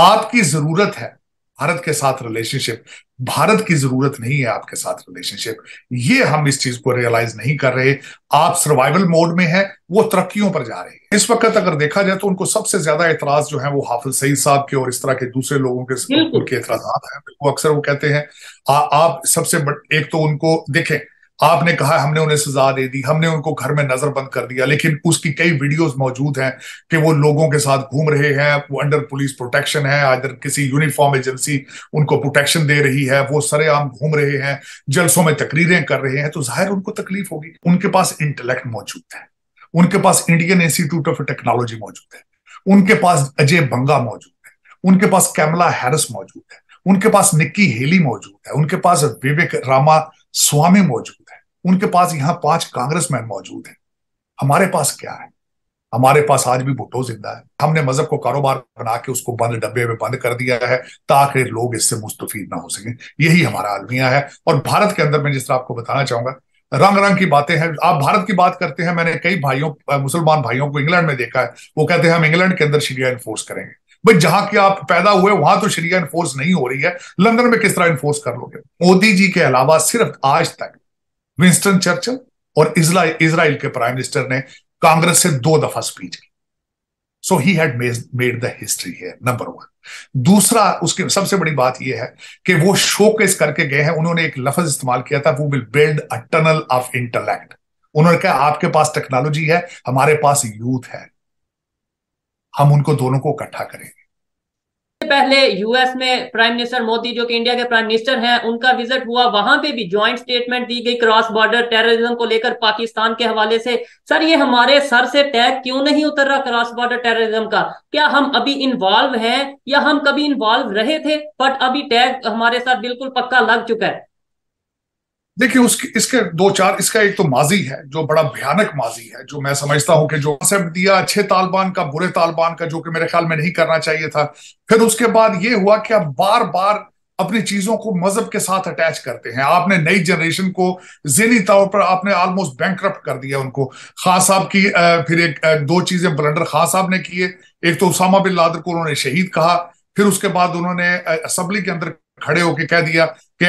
आपकी जरूरत है भारत के साथ रिलेशनशिप, भारत की जरूरत नहीं है आपके साथ रिलेशनशिप। ये हम इस चीज को रियलाइज नहीं कर रहे। आप सर्वाइवल मोड में हैं, वो तरक्कियों पर जा रहे हैं। इस वक्त अगर देखा जाए तो उनको सबसे ज्यादा एतराज जो है वो हाफिज सईद साहब के और इस तरह के दूसरे लोगों के एतराजात हैं। वो अक्सर वो कहते हैं आप सबसे एक तो उनको देखें, आपने कहा हमने उन्हें सजा दे दी, हमने उनको घर में नजरबंद कर दिया, लेकिन उसकी कई वीडियोस मौजूद हैं कि वो लोगों के साथ घूम रहे हैं, वो अंडर पुलिस प्रोटेक्शन है, आदर किसी यूनिफॉर्म एजेंसी उनको प्रोटेक्शन दे रही है, वो सरेआम घूम रहे हैं, जलसों में तकरीरें कर रहे हैं, तो जाहिर उनको तकलीफ होगी। उनके पास इंटेलेक्ट मौजूद है, उनके पास इंडियन इंस्टीट्यूट ऑफ टेक्नोलॉजी मौजूद है, उनके पास अजय बंगा मौजूद है, उनके पास कैमला हैरिस मौजूद है, उनके पास निक्की हेली मौजूद है, उनके पास विवेक रामास्वामी मौजूद है, उनके पास यहाँ 5 कांग्रेसमैन मौजूद हैं। हमारे पास क्या है? हमारे पास आज भी भुट्टो जिंदा है। हमने मजहब को कारोबार बना के उसको बंद डब्बे में बंद कर दिया है ताकि लोग इससे मुस्तफीद ना हो सकें। यही हमारा अलमिया है। और भारत के अंदर मैं जिस तरह आपको बताना चाहूंगा, रंग रंग की बातें हैं। आप भारत की बात करते हैं, मैंने कई भाइयों मुसलमान भाइयों को इंग्लैंड में देखा है, वो कहते हैं हम इंग्लैंड के अंदर शरिया इन्फोर्स करेंगे। भाई जहां की आप पैदा हुए वहां तो शरिया इन्फोर्स नहीं हो रही है, लंदन में किस तरह इन्फोर्स कर लोगे? मोदी जी के अलावा सिर्फ आज तक विंस्टन चर्चिल और इजराइल के प्राइम मिनिस्टर ने कांग्रेस से 2 दफा स्पीच की। So he had made the history है, नंबर 1। दूसरा, उसकी सबसे बड़ी बात यह है कि वो शोकेस करके गए हैं। उन्होंने एक लफ्ज इस्तेमाल किया था, वो will build a tunnel of intellect. उन्होंने कहा आपके पास टेक्नोलॉजी है, हमारे पास यूथ है, हम उनको दोनों को इकट्ठा करेंगे। पहले यूएस में प्राइम मिनिस्टर मोदी जो कि इंडिया के प्राइम मिनिस्टर हैं, उनका विजिट हुआ, वहां पे भी ज्वाइंट स्टेटमेंट दी गई क्रॉस बॉर्डर टेररिज्म को लेकर पाकिस्तान के हवाले से। सर ये हमारे सर से टैग क्यों नहीं उतर रहा क्रॉस बॉर्डर टेररिज्म का? क्या हम अभी इन्वॉल्व हैं या हम कभी इन्वॉल्व रहे थे बट अभी टैग हमारे साथ बिल्कुल पक्का लग चुका है? देखिए इसके 2-4, इसका एक तो माजी है जो बड़ा भयानक माजी है, जो मैं समझता हूं कि जो कॉन्सेप्ट दिया अच्छे तालिबान का बुरे तालिबान का, जो कि मेरे ख्याल में नहीं करना चाहिए था। फिर उसके बाद ये हुआ कि आप बार बार अपनी चीजों को मजहब के साथ अटैच करते हैं। आपने नई जनरेशन को ज़हनी तौर पर आपने ऑलमोस्ट बैंकरप्ट कर दिया उनको। खान साहब की फिर 2 चीजें ब्लंडर खान साहब ने किए, एक तो उसामा बिन लादन को उन्होंने शहीद कहा, फिर उसके बाद उन्होंने असम्बली के अंदर खड़े होकर कह दिया कि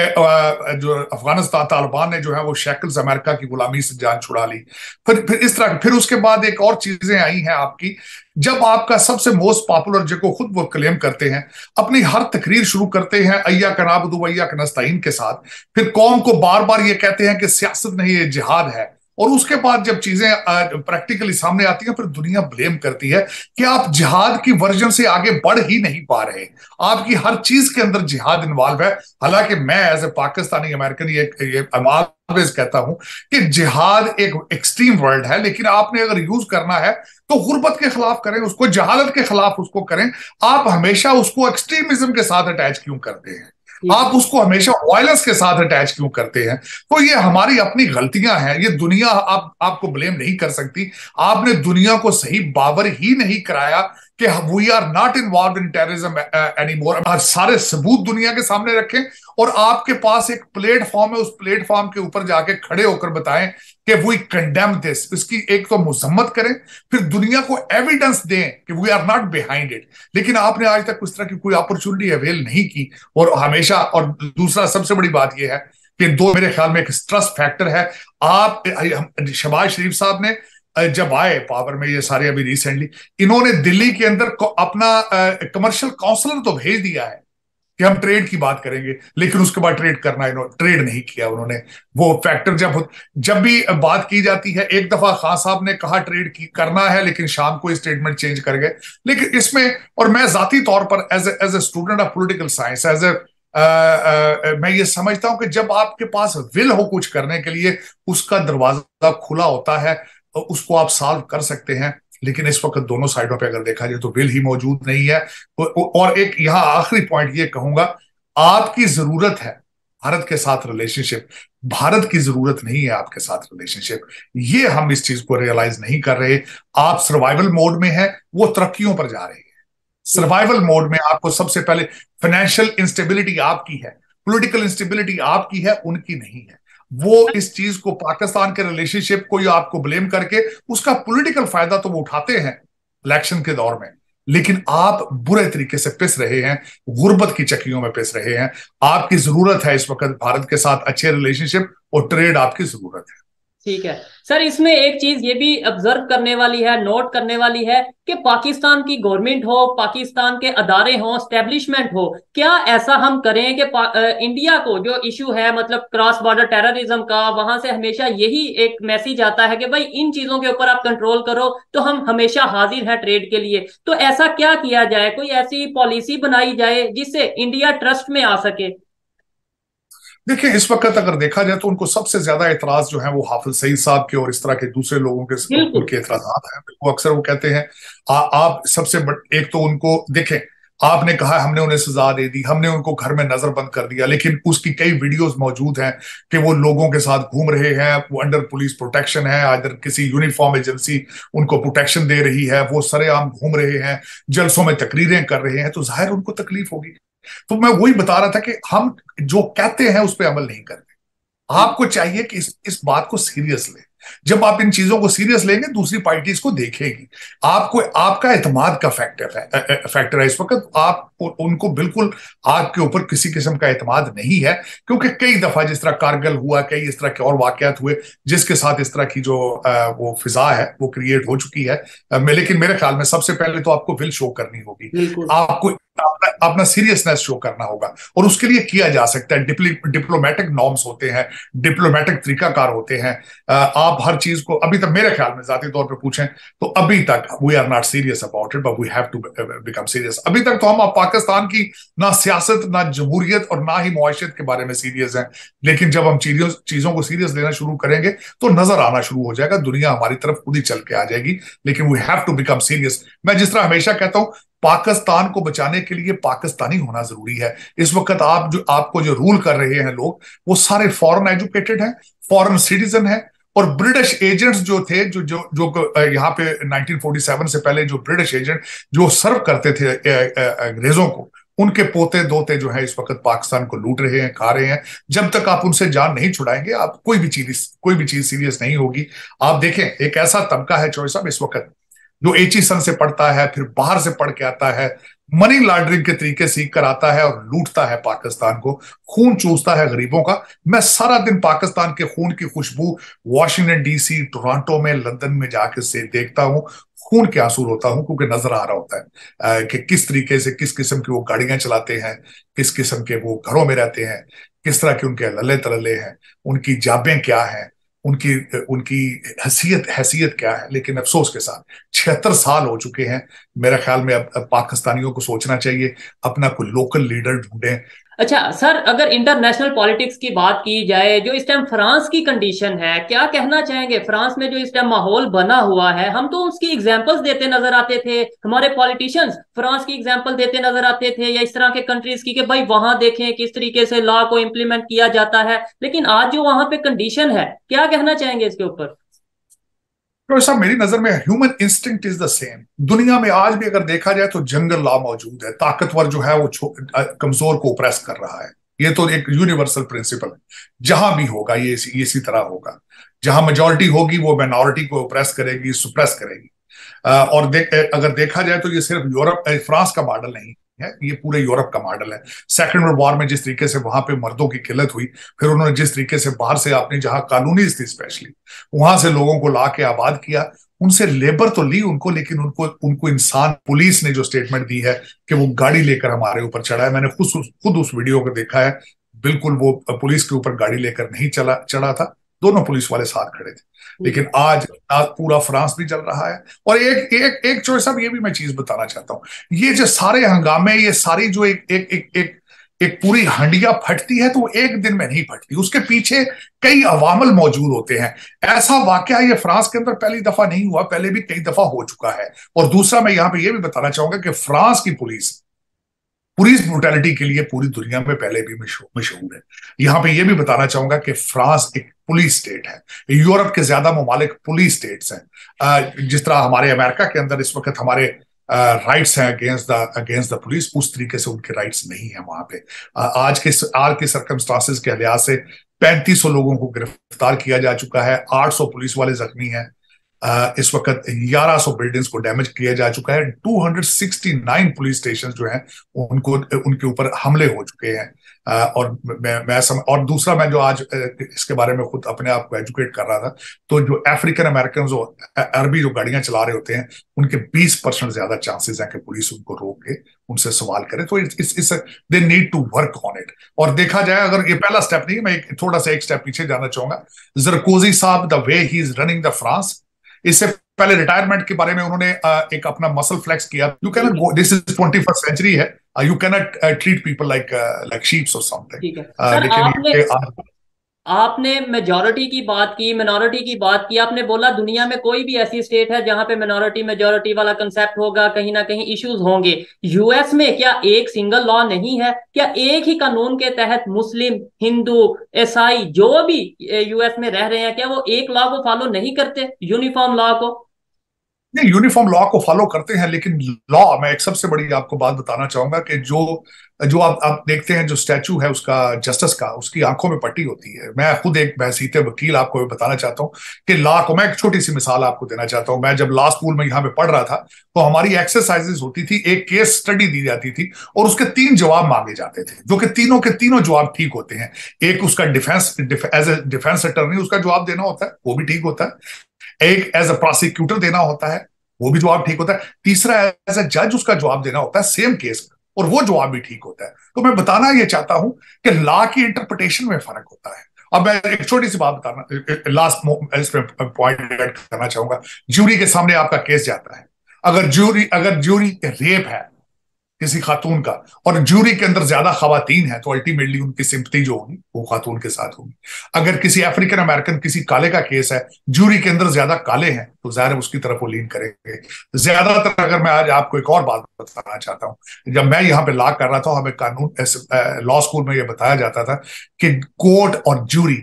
जो अफगानिस्तान तालिबान ने जो है वो शेकल्स अमेरिका की गुलामी से जान छुड़ा ली। फिर इस तरह फिर उसके बाद एक और चीजें आई हैं आपकी, जब आपका सबसे मोस्ट पॉपुलर जिसको खुद वो क्लेम करते हैं, अपनी हर तकरीर शुरू करते हैं अय्या का नाबुदु वय्या का नस्ताइन के साथ, फिर कौम को बार बार ये कहते हैं कि सियासत नहीं ये जिहाद है, और उसके बाद जब चीजें प्रैक्टिकली सामने आती हैं फिर दुनिया ब्लेम करती है कि आप जिहाद की वर्जन से आगे बढ़ ही नहीं पा रहे, आपकी हर चीज के अंदर जिहाद इन्वॉल्व है। हालांकि मैं एज ए पाकिस्तानी अमेरिकन ये ऑलवेज कहता हूं कि जिहाद एक एक्सट्रीम वर्ड है, लेकिन आपने अगर यूज करना है तो गुर्बत के खिलाफ करें उसको, जहालत के खिलाफ उसको करें। आप हमेशा उसको एक्सट्रीमिज्म के साथ अटैच क्यों करते हैं? आप उसको हमेशा वायलेंस के साथ अटैच क्यों करते हैं? तो ये हमारी अपनी गलतियां हैं। ये दुनिया आपको ब्लेम नहीं कर सकती। आपने दुनिया को सही बावर ही नहीं कराया कि we are not involve in terrorism any more. सारे सबूत दुनिया के सामने रखें और आपके पास एक प्लेटफॉर्म है, उस प्लेटफॉर्म के ऊपर जाके खड़े होकर बताएं कि वी कंडेम दिस। इसकी एक तो मुजम्मत करें, फिर दुनिया को एविडेंस दें कि we are not behind it. लेकिन आपने आज तक उस तरह की कोई अपॉर्चुनिटी अवेल नहीं की और हमेशा। और दूसरा सबसे बड़ी बात यह है कि 2 मेरे ख्याल में एक ट्रस्ट फैक्टर है। आप शहबाज शरीफ साहब ने जब आए पावर में, ये सारे अभी रिसेंटली इन्होंने दिल्ली के अंदर अपना कमर्शियल काउंसलर तो भेज दिया है कि हम ट्रेड की बात करेंगे, लेकिन उसके बाद ट्रेड नहीं किया उन्होंने। वो फैक्टर जब भी बात की जाती है, एक दफा खान साहब ने कहा ट्रेड करना है, लेकिन शाम को स्टेटमेंट चेंज कर गए। लेकिन इसमें, और मैं जाती तौर पर as a student of political science मैं ये समझता हूं कि जब आपके पास विल हो कुछ करने के लिए, उसका दरवाजा खुला होता है, उसको आप सॉल्व कर सकते हैं। लेकिन इस वक्त दोनों साइडों पे अगर देखा जाए तो विल ही मौजूद नहीं है। और एक यहाँ आखिरी पॉइंट ये कहूंगा, आपकी जरूरत है भारत के साथ रिलेशनशिप, भारत की जरूरत नहीं है आपके साथ रिलेशनशिप। ये हम इस चीज को रियलाइज नहीं कर रहे। आप सर्वाइवल मोड में हैं, वो तरक्कियों पर जा रही है। सर्वाइवल मोड में आपको सबसे पहले फाइनेंशियल इंस्टेबिलिटी आपकी है, पोलिटिकल इंस्टेबिलिटी आपकी है, उनकी नहीं है। वो इस चीज को पाकिस्तान के रिलेशनशिप को या आपको ब्लेम करके उसका पॉलिटिकल फायदा तो वो उठाते हैं इलेक्शन के दौर में, लेकिन आप बुरे तरीके से पिस रहे हैं, गुर्बत की चक्कियों में पिस रहे हैं। आपकी जरूरत है इस वक्त भारत के साथ अच्छे रिलेशनशिप और ट्रेड आपकी जरूरत है। ठीक है सर, इसमें एक चीज ये भी ऑब्जर्व करने वाली है, नोट करने वाली है कि पाकिस्तान की गवर्नमेंट हो, पाकिस्तान के अदारे हो, एस्टेब्लिशमेंट हो, क्या ऐसा हम करें कि इंडिया को जो इशू है मतलब क्रॉस बॉर्डर टेररिज्म का, वहां से हमेशा यही एक मैसेज आता है कि भाई इन चीजों के ऊपर आप कंट्रोल करो तो हम हमेशा हाजिर हैं ट्रेड के लिए। तो ऐसा क्या किया जाए, कोई ऐसी पॉलिसी बनाई जाए जिससे इंडिया ट्रस्ट में आ सके? देखिए, इस वक्त अगर देखा जाए तो उनको सबसे ज्यादा एतराज जो है वो हाफिज सईद साहब के और इस तरह के दूसरे लोगों के एतराजात हैं। वो अक्सर वो कहते हैं आप सबसे एक तो उनको देखें, आपने कहा हमने उन्हें सजा दे दी, हमने उनको घर में नजरबंद कर दिया, लेकिन उसकी कई वीडियोस मौजूद हैं कि वो लोगों के साथ घूम रहे हैं, वो अंडर पुलिस प्रोटेक्शन है, आदर किसी यूनिफॉर्म एजेंसी उनको प्रोटेक्शन दे रही है, वो सरेआम घूम रहे हैं, जलसों में तकरीरें कर रहे हैं, तो जाहिर उनको तकलीफ होगी। तो मैं वही बता रहा था कि हम जो कहते हैं उस पर अमल नहीं करते। आपको चाहिए कि इस बात को सीरियस लें। जब आप इन चीजों को सीरियस लेंगे दूसरी पार्टीज को देखेगी। आपको आपका एतमाद का फैक्टर है इस वक्त। आप उनको बिल्कुल आपके ऊपर किसी किस्म का एतमाद नहीं है, क्योंकि कई दफा जिस तरह कारगिल हुआ, कई इस तरह के और वाकयात हुए जिसके साथ इस तरह की जो वो फिजा है वो क्रिएट हो चुकी है। लेकिन मेरे ख्याल में सबसे पहले तो आपको विल शो करनी होगी, आपको अपना सीरियसनेस शो करना होगा, और उसके लिए किया जा सकता है। डिप्लोमेटिक नॉर्म्स होते हैं, डिप्लोमेटिक तरीकाकार होते हैं। आप हर चीज को अभी तक मेरे ख्याल में जाती तौर पे पूछें तो अभी तक we are not serious about it, but we have to become serious. अभी तक तो हम आप पाकिस्तान की ना सियासत, ना जमहूरियत और ना ही मुआशरत के बारे में सीरियस हैं, लेकिन जब हम चीजों को सीरियस लेना शुरू करेंगे तो नजर आना शुरू हो जाएगा, दुनिया हमारी तरफ खुद ही चल के आ जाएगी। लेकिन we have to become serious. मैं जिस तरह हमेशा कहता हूं, पाकिस्तान को बचाने के लिए पाकिस्तानी होना जरूरी है। इस वक्त आपको जो रूल कर रहे हैं लोग, वो सारे फॉरेन एजुकेटेड हैं, फॉरेन सिटीजन हैं, और ब्रिटिश एजेंट्स जो थे, जो जो जो यहाँ पे 1947 से पहले जो ब्रिटिश एजेंट जो सर्व करते थे अंग्रेजों को, उनके पोते दोते जो है इस वक्त पाकिस्तान को लूट रहे हैं, खा रहे हैं। जब तक आप उनसे जान नहीं छुड़ाएंगे, आप कोई भी चीज सीरियस नहीं होगी। आप देखें, एक ऐसा तबका है चौधरी साहब इस वक्त जो एचईसन से पढ़ता है, फिर बाहर से पढ़ के आता है, मनी लॉन्ड्रिंग के तरीके सीख कर आता है और लूटता है पाकिस्तान को, खून चूसता है गरीबों का। मैं सारा दिन पाकिस्तान के खून की खुशबू वॉशिंगटन डीसी, टोरंटो में, लंदन में जाकर से देखता हूं, खून के आंसू रोता हूं, क्योंकि नजर आ रहा होता है कि किस तरीके से, किस किस्म की वो गाड़ियां चलाते हैं, किस किस्म के वो घरों में रहते हैं, किस तरह के उनके लल्ले तरल्ले हैं, उनकी जाबें क्या हैं, उनकी हैसियत क्या है। लेकिन अफसोस के साथ 76 साल हो चुके हैं। मेरे ख्याल में अब पाकिस्तानियों को सोचना चाहिए, अपना कोई लोकल लीडर ढूंढें। अच्छा सर, अगर इंटरनेशनल पॉलिटिक्स की बात की जाए, जो इस टाइम फ्रांस की कंडीशन है, क्या कहना चाहेंगे? फ्रांस में जो इस टाइम माहौल बना हुआ है, हम तो उसकी एग्जांपल्स देते नजर आते थे, हमारे पॉलिटिशियंस फ्रांस की एग्जांपल देते नजर आते थे या इस तरह के कंट्रीज की कि भाई वहां देखें किस तरीके से लॉ को इम्प्लीमेंट किया जाता है, लेकिन आज जो वहां पे कंडीशन है, क्या कहना चाहेंगे इसके ऊपर? तो साहब, मेरी नजर में human instinct is the same. दुनिया में आज भी अगर देखा जाए तो जंगल लॉ मौजूद है, ताकतवर जो है वो कमजोर को ओप्रेस कर रहा है। ये तो एक यूनिवर्सल प्रिंसिपल है, जहां भी होगा ये इसी तरह होगा। जहां मेजोरिटी होगी वो माइनॉरिटी को ओप्रेस करेगी, सुप्रेस करेगी। और अगर देखा जाए तो ये सिर्फ फ्रांस का मॉडल नहीं है, ये पूरे यूरोप का मॉडल है। सेकंड वर्ल्ड वॉर में जिस तरीके से वहां पे मर्दों की किल्लत हुई, फिर उन्होंने जिस तरीके से बाहर से, आपने जहां कॉलोनीज थी स्पेशली, वहां से लोगों को ला के आबाद किया, उनसे लेबर तो ली उनको, लेकिन उनको इंसान, पुलिस ने जो स्टेटमेंट दी है कि वो गाड़ी लेकर हमारे ऊपर चढ़ा है। मैंने खुद उस वीडियो को देखा है, बिल्कुल वो पुलिस के ऊपर गाड़ी लेकर नहीं चढ़ा था, दोनों पुलिस वाले साथ खड़े थे। लेकिन आज पूरा फ्रांस भी जल रहा है। और एक चोर साहब, ये भी मैं चीज बताना चाहता हूं, ये जो सारे हंगामे, ये सारी जो एक पूरी हंडिया फटती है तो वो एक दिन में नहीं फटती, उसके पीछे कई अवामल मौजूद होते हैं। ऐसा वाकया ये फ्रांस के अंदर पहली दफा नहीं हुआ, पहले भी कई दफा हो चुका है। और दूसरा, मैं यहां पर यह भी बताना चाहूंगा कि फ्रांस की पुलिस ब्रूटैलिटी के लिए पूरी दुनिया में पहले भी मशहूर है। यहाँ पे ये भी बताना चाहूंगा कि फ्रांस एक पुलिस स्टेट है। यूरोप के ज्यादा ममालिक पुलिस स्टेट्स हैं। जिस तरह हमारे अमेरिका के अंदर इस वक्त हमारे राइट्स हैं अगेंस्ट द पुलिस, उस तरीके से उनके राइट्स नहीं है वहां पे। आज के सर्कमस्टांसेस के लिहाज से 3500 लोगों को गिरफ्तार किया जा चुका है, 800 पुलिस वाले जख्मी हैं, इस वक्त 1100 बिल्डिंग्स को डैमेज किया जा चुका है, 269 पुलिस स्टेशन जो हैं उनके ऊपर हमले हो चुके हैं। और दूसरा, मैं जो आज इसके बारे में खुद अपने आप को एजुकेट कर रहा था, तो जो अफ्रीकन अमेरिकन और अरबी जो गाड़ियां चला रहे होते हैं उनके 20% ज्यादा चांसेस हैं कि पुलिस उनको रोक के उनसे सवाल करे। तो it's the need to work on it. और देखा जाए, अगर ये पहला स्टेप नहीं, मैं थोड़ा सा एक स्टेप पीछे जाना चाहूंगा। जरकोजी साहब, the way he is running the France, इससे पहले रिटायरमेंट के बारे में उन्होंने एक अपना मसल फ्लेक्स किया। You can not go, this is 21st century है, you can not treat people like sheeps और समथिंग। लेकिन आपने मेजॉरिटी की बात की, मिनॉरिटी की बात की, आपने बोला दुनिया में कोई भी ऐसी स्टेट है जहां पे मिनॉरिटी मेजॉरिटी वाला कंसेप्ट होगा, कहीं ना कहीं इश्यूज होंगे। यूएस में क्या एक सिंगल लॉ नहीं है? क्या एक ही कानून के तहत मुस्लिम, हिंदू, ईसाई जो भी यूएस में रह रहे हैं, क्या वो एक लॉ को फॉलो नहीं करते, यूनिफॉर्म लॉ को? नहीं, यूनिफॉर्म लॉ को फॉलो करते हैं, लेकिन लॉ, मैं एक सबसे बड़ी आपको बात बताना चाहूंगा कि जो आप देखते हैं, जो स्टैचू है उसका, जस्टिस का, उसकी आंखों में पट्टी होती है। मैं खुद एक बहसीते वकील आपको भी बताना चाहता हूं कि लॉ को, मैं एक छोटी सी मिसाल आपको देना चाहता हूं। मैं जब लॉ स्कूल में यहाँ पे पढ़ रहा था तो हमारी एक्सरसाइजेस होती थी, एक केस स्टडी दी जाती थी और उसके 3 जवाब मांगे जाते थे, जो कि तीनों के तीनों जवाब ठीक होते हैं। एक उसका एज ए डिफेंस अटर्नी उसका जवाब देना होता है, वो भी ठीक होता है। एक एज अ प्रोसिक्यूटर देना होता है, वो भी जवाब ठीक होता है। तीसरा एज अ जज उसका जवाब देना होता है सेम केस, और वो जवाब भी ठीक होता है। तो मैं बताना यह चाहता हूं कि लॉ की इंटरप्रिटेशन में फर्क होता है। अब मैं एक छोटी सी बात बताना, लास्ट पॉइंट ऐड करना चाहूंगा। ज्यूरी के सामने आपका केस जाता है, अगर ज्यूरी रेप है किसी खातून का और ज्यूरी के अंदर ज्यादा खवातीन है, तो अल्टीमेटली उनकी सिंपथी जो होगी वो खातून के साथ होगी। अगर किसी अफ्रीकन अमेरिकन, किसी काले का केस है, ज्यूरी के अंदर ज्यादा काले हैं, तो जाहिर है उसकी तरफ वो लीन करेंगे ज्यादातर। अगर मैं आज आपको एक और बात बताना चाहता हूं, जब मैं यहाँ पे लॉ कर रहा था, हमें कानून लॉ स्कूल में यह बताया जाता था कि कोर्ट और jury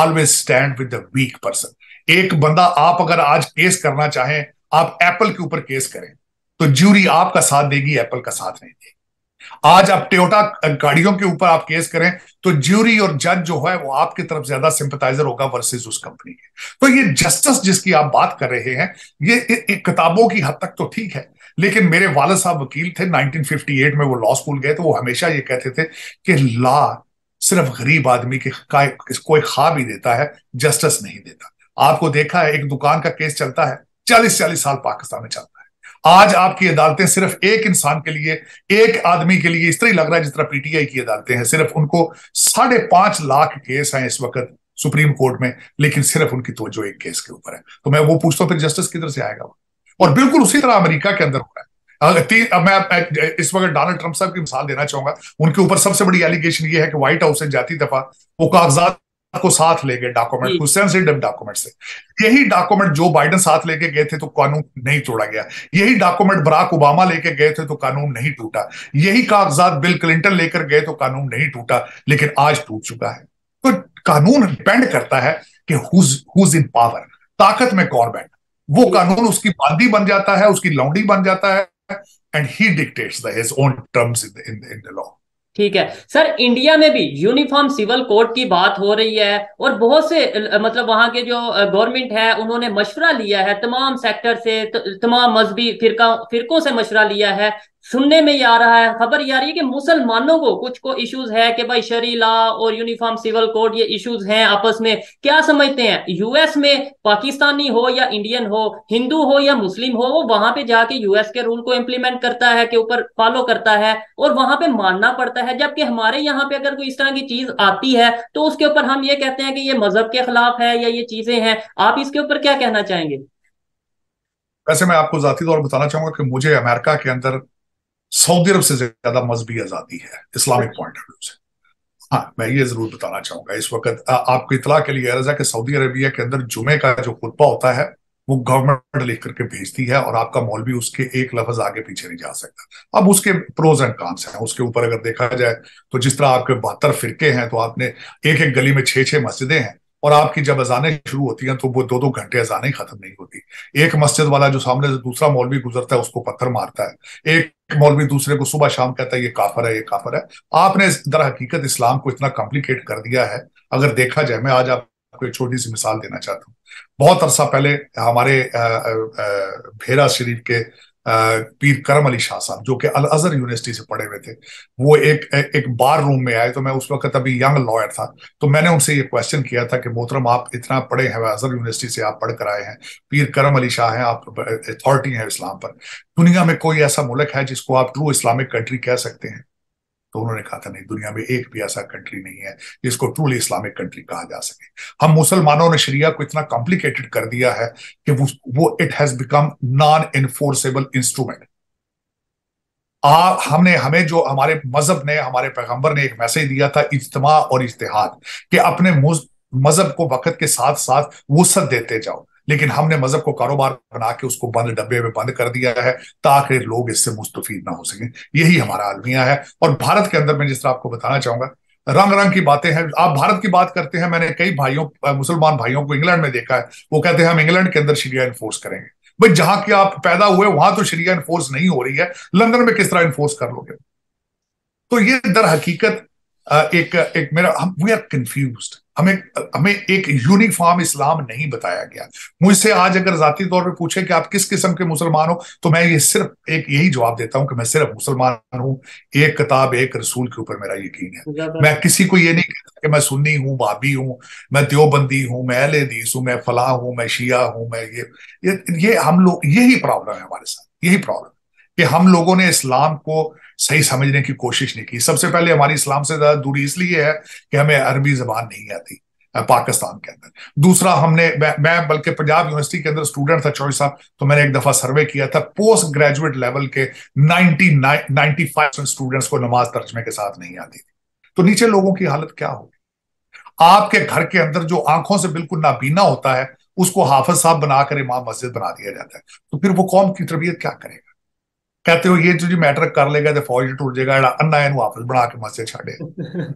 always stand with the weak person. एक बंदा, आप अगर आज केस करना चाहें, आप एप्पल के ऊपर केस करें तो ज्यूरी आपका साथ देगी, एप्पल का साथ नहीं देगी। आज आप टोयोटा गाड़ियों के ऊपर आप केस करें तो ज्यूरी और जज जो है वो आपकी तरफ ज्यादा सिंपथाइजर होगा वर्सेस उस कंपनी के। तो ये जस्टिस जिसकी आप बात कर रहे हैं, ये किताबों की हद तक तो ठीक है, लेकिन मेरे वालिद साहब वकील थे, 1958 में वो लॉ स्कूल गए, तो वो हमेशा ये कहते थे कि लॉ सिर्फ गरीब आदमी के कोई ख्वाब ही देता है, जस्टिस नहीं देता। आपको देखा है, एक दुकान का केस चलता है 40-40 साल पाकिस्तान में चलता है। आज आपकी अदालतें सिर्फ एक इंसान के लिए, एक आदमी के लिए इस तरह लग रहा है जिस तरह पीटीआई की अदालतें हैं। सिर्फ उनको 5.5 लाख केस हैं इस वक्त सुप्रीम कोर्ट में, लेकिन सिर्फ उनकी तवज्जो एक केस के ऊपर है। तो मैं वो पूछता हूँ, फिर जस्टिस किधर से आएगा? और बिल्कुल उसी तरह अमेरिका के अंदर हो रहा है। अब मैं इस वक्त डोनाल्ड ट्रंप साहब की मिसाल देना चाहूंगा। उनके ऊपर सबसे बड़ी एलिगेशन ये है कि व्हाइट हाउस से जाती दफा वो कागजात को साथ ले गए, डॉक्यूमेंट को, सेंसिटिव डॉक्यूमेंट से। यही डॉक्यूमेंट जो बाइडन साथ लेके गए थे तो कानून नहीं तोड़ा गया, यही डॉक्यूमेंट बराक ओबामा लेके गए थे तो कानून नहीं टूटा, यही कागजात बिल क्लिंटन लेकर गए तो कानून नहीं टूटा, लेकिन आज टूट चुका है। तो कानून डिपेंड करता है कि हुज इन पावर, ताकत में कौन बैठा, वो कानून उसकी बांदी बन जाता है, उसकी लौंडी बन जाता है, and he dictates his own terms in the law. ठीक है सर, इंडिया में भी यूनिफॉर्म सिविल कोड की बात हो रही है और बहुत से मतलब वहां के जो गवर्नमेंट है उन्होंने मशवरा लिया है, तमाम सेक्टर से, तमाम मजहबी फिरकों से मशवरा लिया है। सुनने में ये आ रहा है, खबर ये आ रही है कि मुसलमानों को कुछ को इश्यूज है कि भाई शरी लॉ और यूनिफॉर्म सिविल कोड ये इश्यूज हैं आपस में। क्या समझते हैं, यूएस में पाकिस्तानी हो या इंडियन हो, हिंदू हो या मुस्लिम हो, वो वहां पे जाके यूएस के रूल को इम्प्लीमेंट करता है, के ऊपर फॉलो करता है और वहां पे मानना पड़ता है, जबकि हमारे यहाँ पे अगर कोई इस तरह की चीज आती है तो उसके ऊपर हम ये कहते हैं कि ये मजहब के खिलाफ है या ये चीजें हैं। आप इसके ऊपर क्या कहना चाहेंगे? वैसे मैं आपको जाती तौर बताना चाहूंगा कि मुझे अमेरिका के अंदर सऊदी अरब से ज्यादा मजहबी आजादी है इस्लामिक पॉइंट ऑफ व्यू से। हाँ, मैं ये जरूर बताना चाहूंगा, इस वक्त आपको इतला के लिए अर्ज है कि सऊदी अरबिया के अंदर जुमे का जो खुतबा होता है वो गवर्नमेंट लिख करके भेजती है और आपका मौलवी उसके एक लफ्ज आगे पीछे नहीं जा सकता। अब उसके प्रोज एंड कांस हैं, उसके ऊपर अगर देखा जाए तो जिस तरह आपके 72 फिरके हैं, तो आपने एक गली में 6-6 मस्जिदें हैं और आपकी जब अजानें शुरू होती हैं तो वो 2-2 घंटे अजानें खत्म नहीं होती। एक मस्जिद वाला जो सामने से दूसरा मौलवी गुजरता है उसको पत्थर मारता है, एक मौलवी दूसरे को सुबह शाम कहता है ये काफिर है, ये काफिर है। आपने दर हकीकत इस्लाम को इतना कॉम्प्लिकेट कर दिया है। अगर देखा जाए, मैं आज आप आपको एक छोटी सी मिसाल देना चाहता हूँ। बहुत अरसा पहले हमारे भेरा शरीफ के पीर करम अली शाह साहब, जो कि अल-अजहर यूनिवर्सिटी से पढ़े हुए थे, वो एक बार रूम में आए। तो मैं उस वक्त अभी यंग लॉयर था, तो मैंने उनसे ये क्वेश्चन किया था कि मोहतरम, आप इतना पढ़े हैं, अल-अजहर यूनिवर्सिटी से आप पढ़ कर आए हैं, पीर करम अली शाह हैं, आप अथॉरिटी हैं इस्लाम पर, दुनिया में कोई ऐसा मुल्क है जिसको आप ट्रू इस्लामिक कंट्री कह सकते हैं? तो उन्होंने कहा था, नहीं, दुनिया में एक भी ऐसा कंट्री नहीं है जिसको ट्रूली इस्लामिक कंट्री कहा जा सके। हम मुसलमानों ने शरिया को इतना कॉम्प्लिकेटेड कर दिया है कि वो it has become non enforceable instrument. हमें जो हमारे मजहब ने, हमारे पैगंबर ने एक मैसेज दिया था, इज्तिमा और इज्तिहाद, कि अपने मजहब को वक्त के साथ साथ वुसअत देते जाओ, लेकिन हमने मजहब को कारोबार बना के उसको बंद डब्बे में बंद कर दिया है ताकि लोग इससे मुस्तफीद ना हो सकें। यही हमारा अलमिया है। और भारत के अंदर मैं जिस तरह आपको बताना चाहूंगा, रंग रंग की बातें हैं। आप भारत की बात करते हैं, मैंने कई भाइयों, मुसलमान भाइयों को इंग्लैंड में देखा है, वो कहते हैं हम इंग्लैंड के अंदर शरिया इन्फोर्स करेंगे। भाई, जहां की आप पैदा हुए वहां तो शरिया इन्फोर्स नहीं हो रही है, लंदन में किस तरह इन्फोर्स कर लोगे? तो ये दर हकीकत एक मेरा, वी आर कंफ्यूज्ड। हमें एक यूनिफॉर्म इस्लाम नहीं बताया गया। मुझसे आज अगर जाती तौर पे पूछे कि आप किस किस्म के मुसलमान हो, तो मैं ये सिर्फ एक यही जवाब देता हूं कि मैं सिर्फ मुसलमान हूं, एक किताब एक रसूल के ऊपर मेरा यकीन है। मैं किसी को ये नहीं कहता कि मैं सुन्नी हूं, वाबी हूं, मैं देवबंदी हूं, मैं अहले हदीस हूं, मैं फला हूं, मैं शिया हूं, मैं ये हम लोग, यही प्रॉब्लम है हमारे साथ, यही प्रॉब्लम कि हम लोगों ने इस्लाम को सही समझने की कोशिश नहीं की। सबसे पहले हमारी इस्लाम से ज्यादा दूरी इसलिए है कि हमें अरबी जबान नहीं आती पाकिस्तान के अंदर। दूसरा, मैं बल्कि पंजाब यूनिवर्सिटी के अंदर स्टूडेंट था चौधरी साहब, तो मैंने एक दफा सर्वे किया था, पोस्ट ग्रेजुएट लेवल के 95% स्टूडेंट्स को नमाज तर्जमे के साथ नहीं आती थी। तो नीचे लोगों की हालत क्या होगी? आपके घर के अंदर जो आंखों से बिल्कुल नाबीना होता है, उसको हाफिज साहब बनाकर इमाम मस्जिद बना दिया जाता है, तो फिर वो कौम की तरबियत क्या करेगा? कहते हो ये जो जी मैट्रिक कर लेगा तो फौज टूट जाएगा, अन्ना है वापस बना के मस्जिद छाड़े।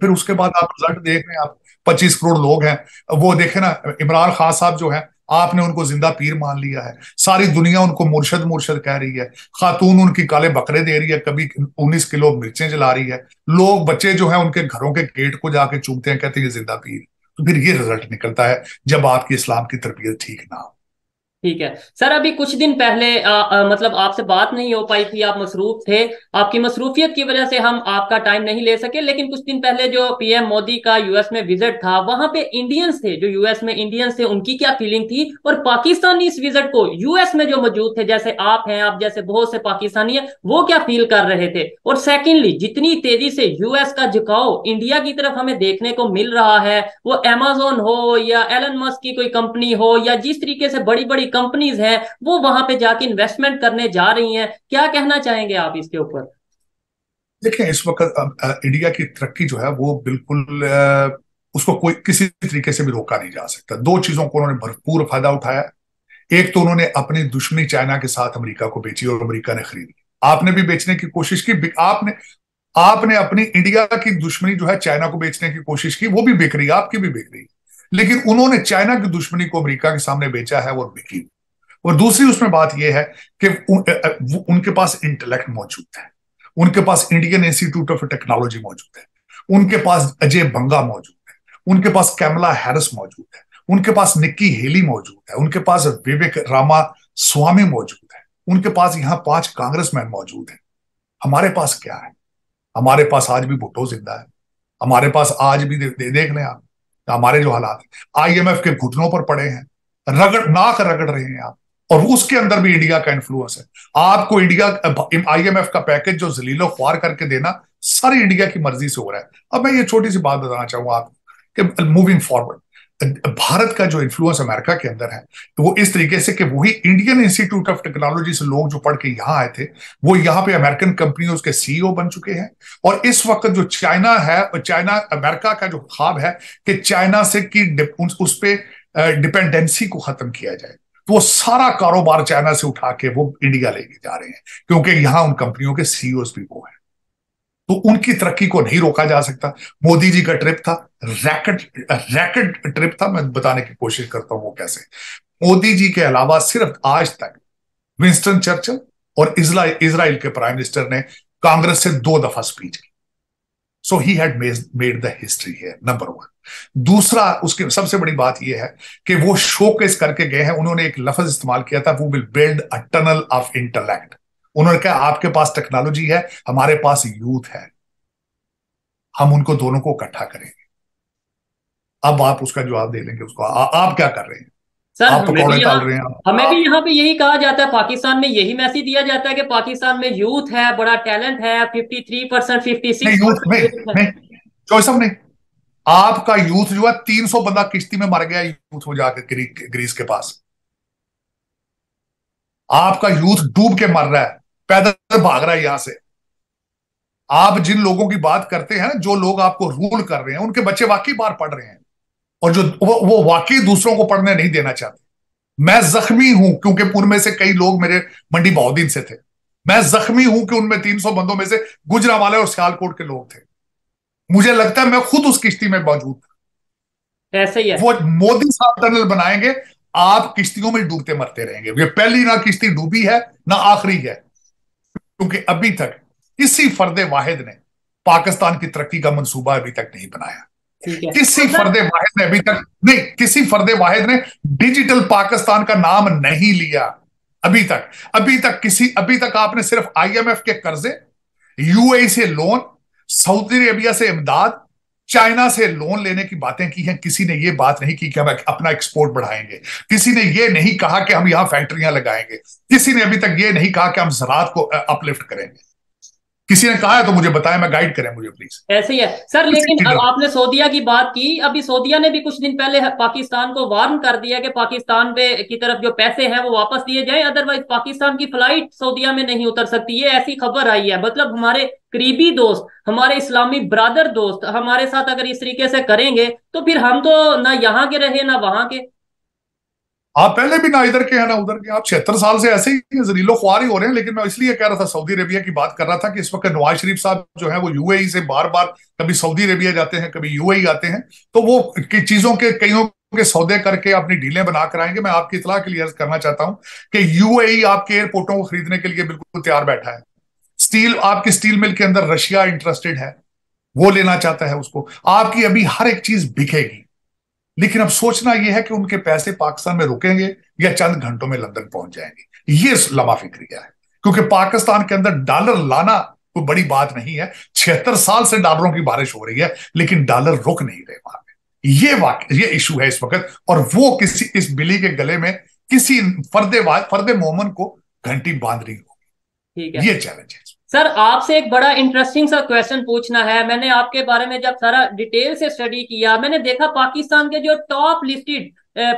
फिर उसके बाद आप रिजल्ट देख रहे हैं, आप 25 करोड़ लोग हैं, वो देखे ना, इमरान खान साहब जो है, आपने उनको जिंदा पीर मान लिया है, सारी दुनिया उनको मुर्शद मुर्शद कह रही है, खातून उनकी काले बकरे दे रही है, कभी 19 किलो मिर्चें जला रही है, लोग बच्चे जो है उनके घरों के गेट को जाके चूमते हैं, कहते हैं ये जिंदा पीर। तो फिर ये रिजल्ट निकलता है जब आपकी इस्लाम की तरबियत ठीक ना हो। ठीक है सर, अभी कुछ दिन पहले मतलब आपसे बात नहीं हो पाई थी, आप मसरूफ थे, आपकी मसरूफियत की वजह से हम आपका टाइम नहीं ले सके, लेकिन कुछ दिन पहले जो पीएम मोदी का यूएस में विजिट था, वहां पे इंडियंस थे, जो यूएस में इंडियंस थे, उनकी क्या फीलिंग थी? और पाकिस्तानी इस विजिट को यूएस में जो मौजूद थे, जैसे आप हैं, आप जैसे बहुत से पाकिस्तानी है, वो क्या फील कर रहे थे? और सेकेंडली, जितनी तेजी से यूएस का झुकाव इंडिया की तरफ हमें देखने को मिल रहा है, वो एमेजोन हो या एलन मस्क की कोई कंपनी हो, या जिस तरीके से बड़ी बड़ी कंपनीज हैं वो वहां पे जाके इन्वेस्टमेंट करने जा रही हैं, क्या कहना चाहेंगे आप इसके ऊपर? देखिए, इस वक्त इंडिया की तरक्की जो है वो बिल्कुल उसको कोई किसी तरीके से भी रोका नहीं जा सकता। दो चीजों को उन्होंने भरपूर फायदा उठाया। एक तो उन्होंने अपनी दुश्मनी चाइना के साथ अमेरिका को बेची और अमेरिका ने खरीदी। आपने भी बेचने की कोशिश की, आपने अपनी इंडिया की दुश्मनी जो है चाइना को बेचने की कोशिश की, वो भी बिक रही, आपकी भी बिक रही, लेकिन उन्होंने चाइना की दुश्मनी को अमेरिका के सामने बेचा है, वो बिकी। और दूसरी उसमें बात यह है कि उनके पास इंटेलेक्ट मौजूद है, उनके पास इंडियन इंस्टीट्यूट ऑफ टेक्नोलॉजी मौजूद है, उनके पास अजय बंगा मौजूद है, उनके पास कैमला हैरिस मौजूद है, उनके पास निक्की हेली मौजूद है, उनके पास विवेक रामास्वामी मौजूद है, उनके पास यहाँ 5 कांग्रेसमैन मौजूद है। हमारे पास क्या है? हमारे पास आज भी भुट्टो जिंदा है, हमारे पास आज भी देख लें आप हमारे जो हालात है, आईएमएफ के घुटनों पर पड़े हैं, नाक रगड़ रहे हैं आप, और उसके अंदर भी इंडिया का इन्फ्लुएंस है। आपको इंडिया आईएमएफ का पैकेज जो जलीलो ख्वार करके देना सारी इंडिया की मर्जी से हो रहा है। अब मैं ये छोटी सी बात बताना चाहूंगा आपको कि मूविंग फॉरवर्ड भारत का जो इन्फ्लुएंस अमेरिका के अंदर है, तो वो इस तरीके से कि वही इंडियन इंस्टीट्यूट ऑफ टेक्नोलॉजी से लोग जो पढ़ के यहाँ आए थे, वो यहाँ पे अमेरिकन कंपनियों के सीईओ बन चुके हैं। और इस वक्त जो चाइना है, चाइना अमेरिका का जो ख्वाब है कि चाइना से उस पर डिपेंडेंसी को खत्म किया जाए, तो वो सारा कारोबार चाइना से उठा के वो इंडिया लेके जा रहे हैं, क्योंकि यहाँ उन कंपनियों के सीईओ भी वो है। तो उनकी तरक्की को नहीं रोका जा सकता। मोदी जी का ट्रिप था, रैकेट ट्रिप था, मैं बताने की कोशिश करता हूं वो कैसे। मोदी जी के अलावा सिर्फ आज तक विंस्टन चर्चिल और इजराइल के प्राइम मिनिस्टर ने कांग्रेस से 2 दफा स्पीच की। So he had made the history है, नंबर 1। दूसरा उसकी सबसे बड़ी बात यह है कि वो शोकेस करके गए हैं, उन्होंने एक लफ्ज इस्तेमाल किया था, वो will build a tunnel of intellect. उन्होंने कहा आपके पास टेक्नोलॉजी है, हमारे पास यूथ है, हम उनको दोनों को इकट्ठा करेंगे। अब आप उसका जवाब दे लेंगे उसको, आप क्या कर रहे हैं सर? हमें भी यहाँ पे यही कहा जाता है, पाकिस्तान में यही मैसेज दिया जाता है कि पाकिस्तान में यूथ है, बड़ा टैलेंट है, 53% 56%। आपका यूथ जो है 300 बंदा किश्ती में मर गया यूथ हो जाकर ग्रीस के पास, आपका यूथ डूब के मर रहा है, पैदल भाग रहा है यहां से। आप जिन लोगों की बात करते हैं ना, जो लोग आपको रूल कर रहे हैं, उनके बच्चे वाकई बाहर पढ़ रहे हैं और जो वो वाकई दूसरों को पढ़ने नहीं देना चाहते। मैं जख्मी हूं क्योंकि उनमें से कई लोग मेरे मंडी बहुद्दीन से थे, मैं जख्मी हूं कि उनमें 300 बंदों में से गुजरांवाले और सियालकोट के लोग थे। मुझे लगता है मैं खुद उस किश्ती में मौजूद था। ऐसे ही है, वो मोदी साहब टनल बनाएंगे, आप किश्तियों में डूबते मरते रहेंगे। ये पहली ना किश्ती डूबी है ना आखिरी है, क्योंकि अभी तक इसी फर्दे वाहिद ने पाकिस्तान की तरक्की का मंसूबा अभी तक नहीं बनाया। किसी फर्दे वाहिद ने अभी तक नहीं, किसी फर्दे वाहिद ने डिजिटल पाकिस्तान का नाम नहीं लिया अभी तक। आपने सिर्फ IMF के कर्जे, UAE से लोन, सऊदी अरेबिया से इमदाद, चाइना से लोन लेने की बातें की हैं। किसी ने ये बात नहीं की कि हम अपना एक्सपोर्ट बढ़ाएंगे, किसी ने ये नहीं कहा कि हम यहां फैक्ट्रियां लगाएंगे, किसी ने अभी तक ये नहीं कहा कि हम ज़राअत को अपलिफ्ट करेंगे। किसी ने कहा है तो मुझे बताएं, मैं गाइड करें मुझे प्लीज। ऐसे ही है सर। लेकिन अब आपने सऊदिया की बात की, अभी सऊदिया ने भी कुछ दिन पहले पाकिस्तान को वार्न कर दिया कि पाकिस्तान की तरफ जो पैसे हैं वो वापस दिए जाए, अदरवाइज पाकिस्तान की फ्लाइट सऊदिया में नहीं उतर सकती। ये ऐसी खबर आई है। मतलब हमारे करीबी दोस्त, हमारे इस्लामी ब्रादर दोस्त हमारे साथ अगर इस तरीके से करेंगे तो फिर हम तो ना यहाँ के रहे ना वहां के। आप पहले भी ना इधर के हैं ना उधर के, आप 76 साल से ऐसे ही जलीलो ख्वार ही हो रहे हैं। लेकिन मैं इसलिए कह रहा था, सऊदी अरेबिया की बात कर रहा था कि इस वक्त नवाज शरीफ साहब जो है वो UAE से बार बार, कभी सऊदी अरेबिया जाते हैं, कभी UAE आते हैं, तो वो चीजों के कईयों के सौदे करके अपनी डीलें बना कराएंगे। मैं आपकी इतला के लिए करना चाहता हूं कि UAE आपके एयरपोर्टों को खरीदने के लिए बिल्कुल तैयार बैठा है। स्टील, आपकी स्टील मिल के अंदर रशिया इंटरेस्टेड है, वो लेना चाहता है उसको। आपकी अभी हर एक चीज बिकेगी, लेकिन अब सोचना यह है कि उनके पैसे पाकिस्तान में रुकेंगे या चंद घंटों में लंदन पहुंच जाएंगे। ये लम्हा फिक्रिया है, क्योंकि पाकिस्तान के अंदर डॉलर लाना कोई बड़ी बात नहीं है। 76 साल से डॉलरों की बारिश हो रही है, लेकिन डॉलर रुक नहीं रहे वहां पे। ये इशू है इस वक्त, और वो किसी इस बिल्ली के गले में किसी फर्दे मोमन को घंटी बांधनी होगी। ये चैलेंज है सर। आपसे एक बड़ा इंटरेस्टिंग सा क्वेश्चन पूछना है। मैंने आपके बारे में जब सारा डिटेल से स्टडी किया, मैंने देखा पाकिस्तान के जो टॉप लिस्टेड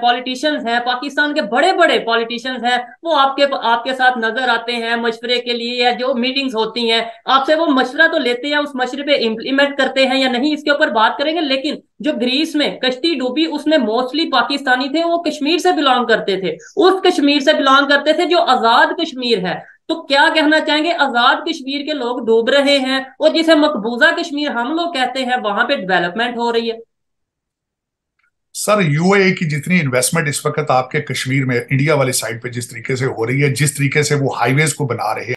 पॉलिटिशियंस हैं, पाकिस्तान के बड़े बड़े पॉलिटिशियंस हैं, वो आपके साथ नजर आते हैं मशवरे के लिए, या जो मीटिंग्स होती हैं आपसे वो मशवरा तो लेते हैं, उस मशवरे पे इम्प्लीमेंट करते हैं या नहीं इसके ऊपर बात करेंगे। लेकिन जो ग्रीस में कश्ती डूबी उसमें मोस्टली पाकिस्तानी थे, वो कश्मीर से बिलोंग करते थे, उस कश्मीर से बिलोंग करते थे जो आजाद कश्मीर है। तो क्या कहना चाहेंगे, आजाद कश्मीर के लोग डूब रहे हैं और जिसे मकबूजा कश्मीर हम लोग कहते हैं वहां पे डेवलपमेंट हो रही है? सर, UAE की जितनी इन्वेस्टमेंट इस वक्त आपके कश्मीर में इंडिया वाले साइड पे जिस तरीके से हो रही है, जिस तरीके से वो हाईवेज को बना रहे हैं